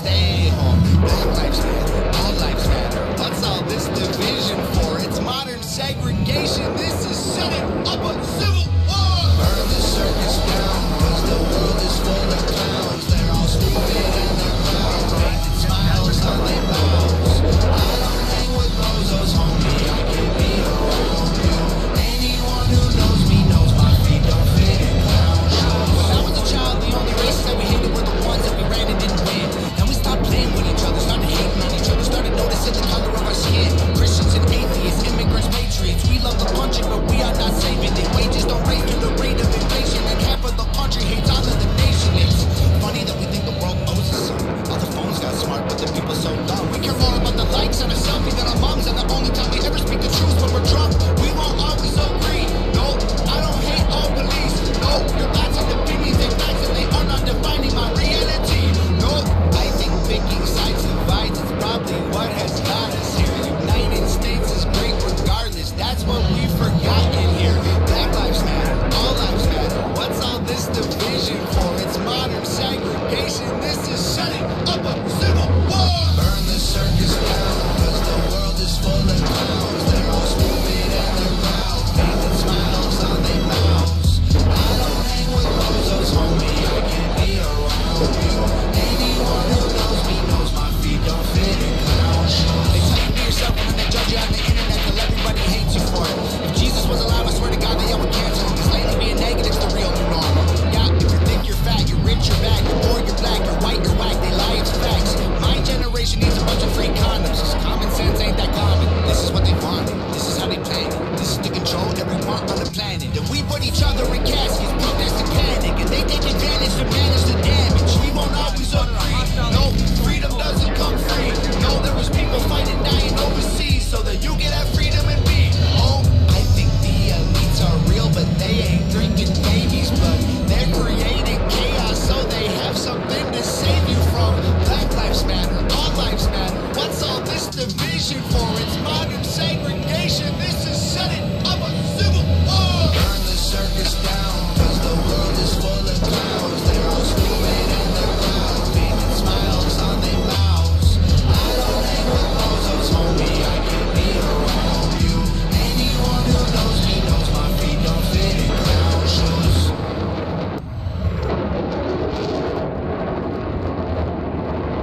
stay home. Black lives matter, all lives matter. What's all this division for? It's modern segregation. This is setting up a civil